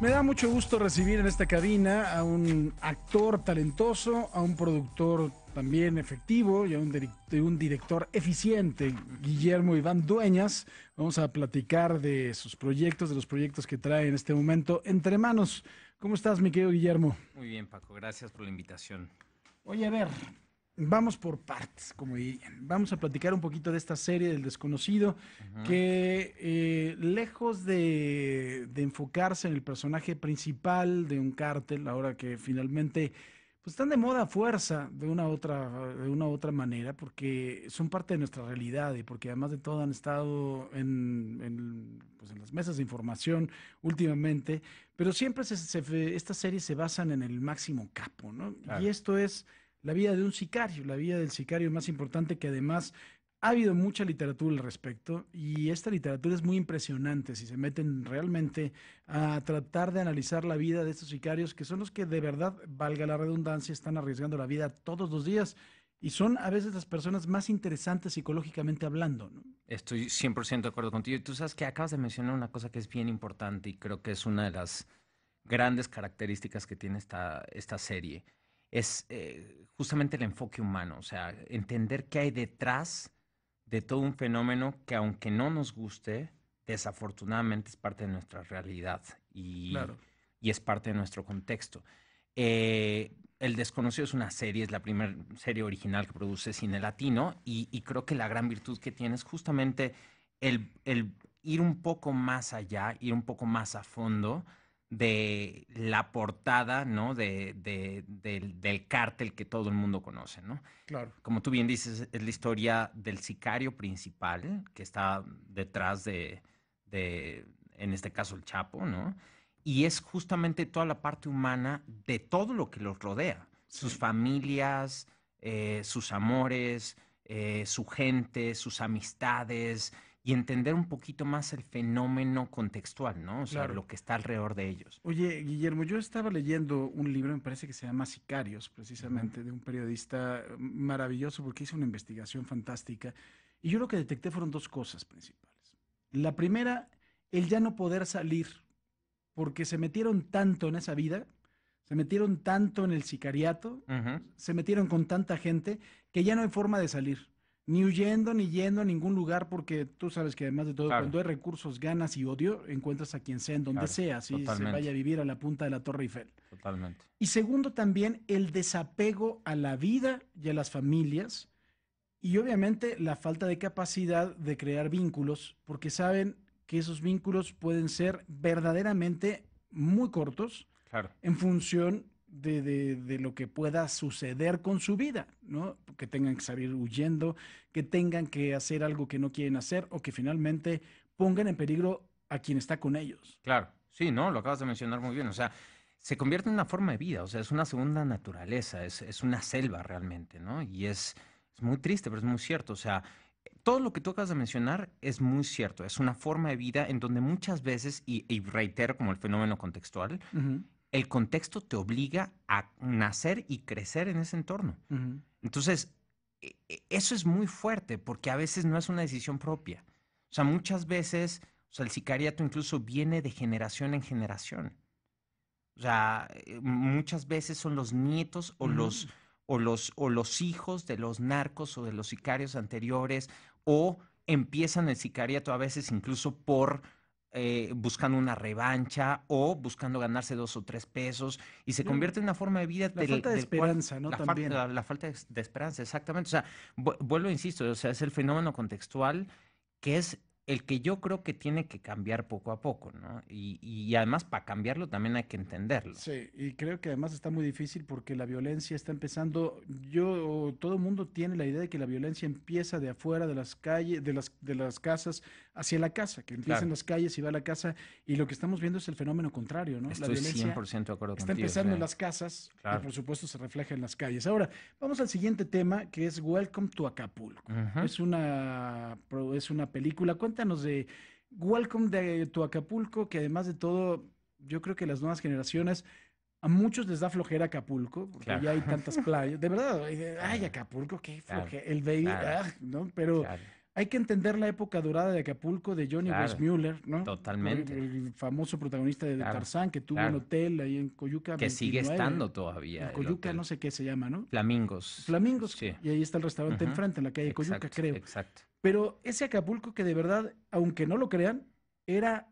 Me da mucho gusto recibir en esta cabina a un actor talentoso, a un productor también efectivo y a un director eficiente, Guillermo Iván Dueñas. Vamos a platicar de sus proyectos, de los proyectos que trae en este momento entre manos. ¿Cómo estás, mi querido Guillermo? Muy bien, Paco. Gracias por la invitación. Oye, a ver, vamos por partes, como dirían. Vamos a platicar un poquito de esta serie del Desconocido, que lejos de enfocarse en el personaje principal de un cártel, ahora que finalmente pues, están de moda a fuerza de una u otra manera, porque son parte de nuestra realidad y porque además de todo han estado en las mesas de información últimamente, pero siempre estas series se basan en el máximo capo, ¿no? Claro. Y esto es la vida de un sicario, la vida del sicario más importante, que además ha habido mucha literatura al respecto, y esta literatura es muy impresionante si se meten realmente a tratar de analizar la vida de estos sicarios, que son los que de verdad, valga la redundancia, están arriesgando la vida todos los días y son a veces las personas más interesantes psicológicamente hablando, ¿no? Estoy 100% de acuerdo contigo. Y tú sabes que acabas de mencionar una cosa que es bien importante y creo que es una de las grandes características que tiene esta serie. Es justamente el enfoque humano, o sea, entender qué hay detrás de todo un fenómeno que, aunque no nos guste, desafortunadamente es parte de nuestra realidad y, claro, y es parte de nuestro contexto. El Desconocido es una serie, es la primera serie original que produce Cine Latino, y creo que la gran virtud que tiene es justamente el ir un poco más allá, ir un poco más a fondo de la portada, ¿no? del cártel que todo el mundo conoce, ¿no? Claro. Como tú bien dices, es la historia del sicario principal que está detrás de en este caso, el Chapo, ¿no? Y es justamente toda la parte humana de todo lo que los rodea. Sí. Sus familias, sus amores, su gente, sus amistades, y entender un poquito más el fenómeno contextual, ¿no? O sea, claro, lo que está alrededor de ellos. Oye, Guillermo, yo estaba leyendo un libro, me parece que se llama Sicarios, precisamente, de un periodista maravilloso, porque hizo una investigación fantástica. Y yo lo que detecté fueron dos cosas principales. La primera, el ya no poder salir, porque se metieron tanto en esa vida, se metieron tanto en el sicariato, se metieron con tanta gente, que ya no hay forma de salir. Ni huyendo, ni yendo a ningún lugar, porque tú sabes que además de todo, claro, cuando hay recursos, ganas y odio, encuentras a quien sea, en donde, claro, sea, si se vaya a vivir a la punta de la Torre Eiffel. Totalmente. Y segundo, también el desapego a la vida y a las familias, y obviamente la falta de capacidad de crear vínculos, porque saben que esos vínculos pueden ser verdaderamente muy cortos, claro, en función de lo que pueda suceder con su vida, ¿no? Que tengan que salir huyendo, que tengan que hacer algo que no quieren hacer, o que finalmente pongan en peligro a quien está con ellos. Claro, sí, ¿no? Lo acabas de mencionar muy bien. O sea, se convierte en una forma de vida, o sea, es una segunda naturaleza, es una selva realmente, ¿no? Y es muy triste, pero es muy cierto. O sea, todo lo que tú acabas de mencionar es muy cierto. Es una forma de vida en donde muchas veces, y reitero como el fenómeno contextual, el contexto te obliga a nacer y crecer en ese entorno. Entonces, eso es muy fuerte, porque a veces no es una decisión propia. O sea, muchas veces, o sea, el sicariato incluso viene de generación en generación. O sea, muchas veces son los nietos o los hijos de los narcos o de los sicarios anteriores, o empiezan el sicariato a veces incluso por buscando una revancha o buscando ganarse 2 o 3 pesos, y se convierte en una forma de vida. La falta de esperanza, ¿no? También. La falta de esperanza, exactamente. O sea, vuelvo, insisto, o sea, es el fenómeno contextual que es el que yo creo que tiene que cambiar poco a poco, ¿no? Y además, para cambiarlo también hay que entenderlo. Sí, y creo que además está muy difícil, porque la violencia está empezando. Todo el mundo tiene la idea de que la violencia empieza de afuera, de las calles, de las casas, hacia la casa, que empieza, claro, en las calles y va a la casa, y lo que estamos viendo es el fenómeno contrario, ¿no? Estoy 100% de acuerdo contigo. Está empezando en las casas, claro, y por supuesto se refleja en las calles. Ahora, vamos al siguiente tema, que es Welcome to Acapulco. Es una película. Cuéntanos de Welcome to Acapulco, que además de todo, yo creo que las nuevas generaciones, a muchos les da flojera Acapulco, porque, claro, ya hay tantas playas. De verdad, ay, Acapulco, qué flojera. Claro, el baby, claro, ¿no? Pero claro, Hay que entender la época dorada de Acapulco de Johnny Westmuller, ¿no? Totalmente. El famoso protagonista de Tarzán, que tuvo un hotel ahí en Coyuca. Que 29, sigue estando todavía. En Coyuca, no sé qué se llama, ¿no? Flamingos. Flamingos, sí. Y ahí está el restaurante enfrente, en la calle Coyuca, creo. Exacto. Pero ese Acapulco que de verdad, aunque no lo crean, era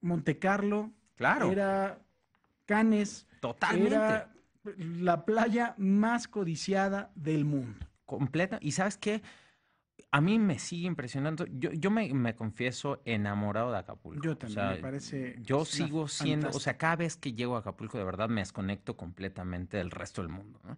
Montecarlo. Claro. Era Canes. Totalmente. Era la playa más codiciada del mundo. Completa. ¿Y sabes qué? A mí me sigue impresionando. Yo me confieso enamorado de Acapulco. Yo también, me parece. Yo sigo siendo, fantástica. O sea, cada vez que llego a Acapulco, de verdad me desconecto completamente del resto del mundo, ¿no?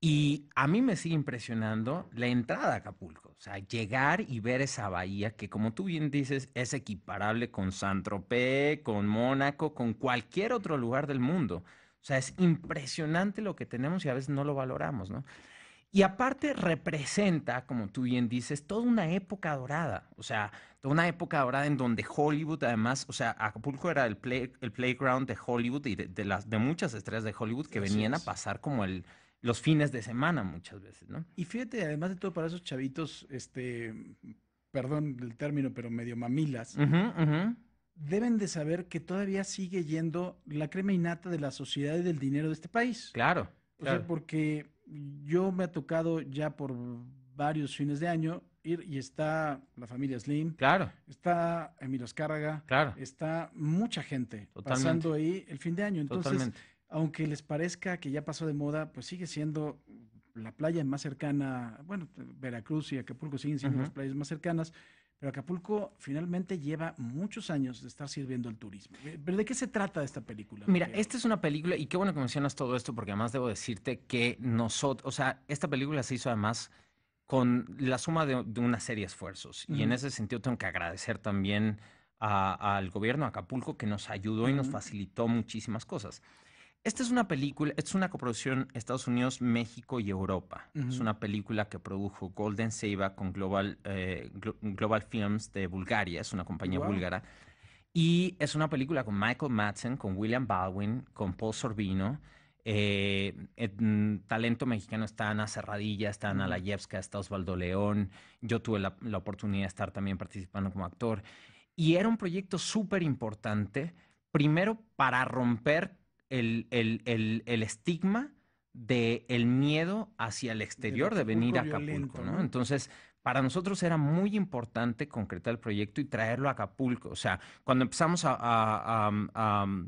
Y a mí me sigue impresionando la entrada a Acapulco. O sea, llegar y ver esa bahía que, como tú bien dices, es equiparable con Saint-Tropez, con Mónaco, con cualquier otro lugar del mundo. O sea, es impresionante lo que tenemos y a veces no lo valoramos, ¿no? Y aparte representa, como tú bien dices, toda una época dorada. O sea, toda una época dorada en donde Hollywood, además, o sea, Acapulco era el playground de Hollywood y de muchas estrellas de Hollywood que venían a pasar como los fines de semana muchas veces, ¿no? Y fíjate, además de todo, para esos chavitos, perdón el término, pero medio mamilas, deben de saber que todavía sigue yendo la crema innata de la sociedad y del dinero de este país. Claro. O sea, porque yo me ha tocado ya por varios fines de año ir y está la familia Slim. Claro. Está Emilio Azcárraga. Claro. Está mucha gente pasando ahí el fin de año. Entonces, aunque les parezca que ya pasó de moda, pues sigue siendo la playa más cercana. Bueno, Veracruz y Acapulco siguen siendo las playas más cercanas. Pero Acapulco finalmente lleva muchos años de estar sirviendo al turismo. ¿Pero de qué se trata esta película? Mira, esta es una película, y qué bueno que mencionas todo esto, porque además debo decirte que nosotros, o sea, esta película se hizo además con la suma de una serie de esfuerzos. Y en ese sentido tengo que agradecer también al gobierno de Acapulco, que nos ayudó y nos facilitó muchísimas cosas. Esta es una película, es una coproducción Estados Unidos, México y Europa. Es una película que produjo Golden Saber con Global Films de Bulgaria, es una compañía búlgara. Y es una película con Michael Madsen, con William Baldwin, con Paul Sorvino. Talento mexicano está Ana Cerradilla, está Ana Lajevska, está Osvaldo León. Yo tuve la oportunidad de estar también participando como actor. Y era un proyecto súper importante, primero para romper el estigma del miedo hacia el exterior de venir a Acapulco, violento, ¿no? Entonces, para nosotros era muy importante concretar el proyecto y traerlo a Acapulco. O sea, cuando empezamos a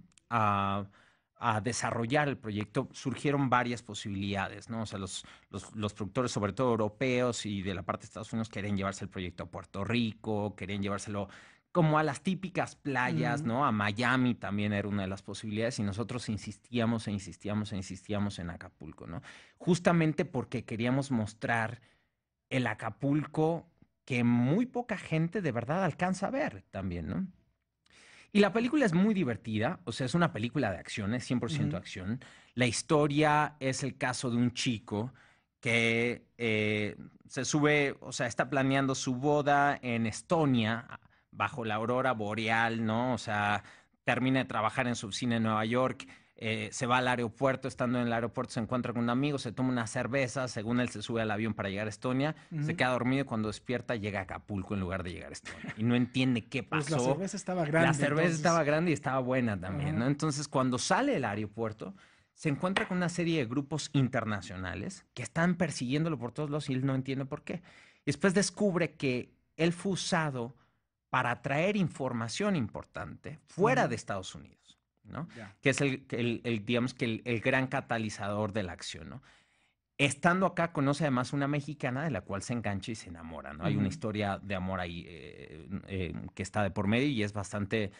desarrollar el proyecto, surgieron varias posibilidades, ¿no? O sea, los productores, sobre todo europeos y de la parte de Estados Unidos, querían llevarse el proyecto a Puerto Rico, querían llevárselo como a las típicas playas, ¿no? A Miami también era una de las posibilidades y nosotros insistíamos en Acapulco, ¿no? Justamente porque queríamos mostrar el Acapulco que muy poca gente de verdad alcanza a ver también, ¿no? Y la película es muy divertida, o sea, es una película de acción, es 100% acción. La historia es el caso de un chico que se sube, o sea, está planeando su boda en Estonia, bajo la aurora boreal, ¿no? O sea, termina de trabajar en su oficina en Nueva York, se va al aeropuerto, estando en el aeropuerto se encuentra con un amigo, se toma una cerveza, según él se sube al avión para llegar a Estonia, se queda dormido y cuando despierta llega a Acapulco en lugar de llegar a Estonia. Y no entiende qué pasó. Pues la cerveza estaba grande. La cerveza estaba grande y estaba buena también, ¿no? Entonces, cuando sale del aeropuerto, se encuentra con una serie de grupos internacionales que están persiguiéndolo por todos lados y él no entiende por qué. Y después descubre que él fue usado para traer información importante fuera de Estados Unidos, ¿no? Que es digamos que el gran catalizador de la acción, ¿no? Estando acá, conoce además una mexicana de la cual se engancha y se enamora, ¿no? Hay una historia de amor ahí que está de por medio y es bastante,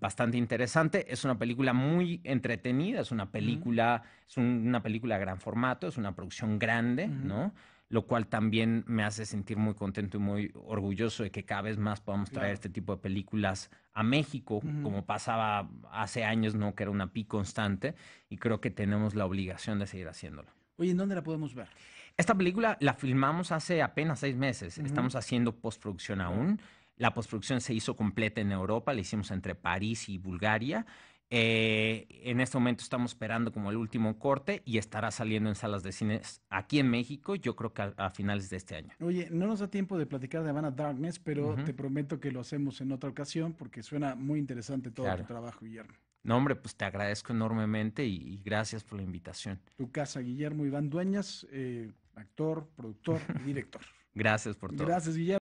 bastante interesante. Es una película muy entretenida, es una película de gran formato, es una producción grande, ¿no? Lo cual también me hace sentir muy contento y muy orgulloso de que cada vez más podamos traer este tipo de películas a México, como pasaba hace años, ¿no? Que era una pi constante, y creo que tenemos la obligación de seguir haciéndolo. Oye, ¿en dónde la podemos ver? Esta película la filmamos hace apenas 6 meses. Estamos haciendo postproducción aún. La postproducción se hizo completa en Europa, la hicimos entre París y Bulgaria. En este momento estamos esperando como el último corte y estará saliendo en salas de cines aquí en México, yo creo que a finales de este año. Oye, no nos da tiempo de platicar de Havana Darkness, pero te prometo que lo hacemos en otra ocasión porque suena muy interesante todo tu trabajo, Guillermo. No, hombre, pues te agradezco enormemente y gracias por la invitación. Tu casa, Guillermo Iván Dueñas, actor, productor y director. Gracias por todo. Gracias, Guillermo.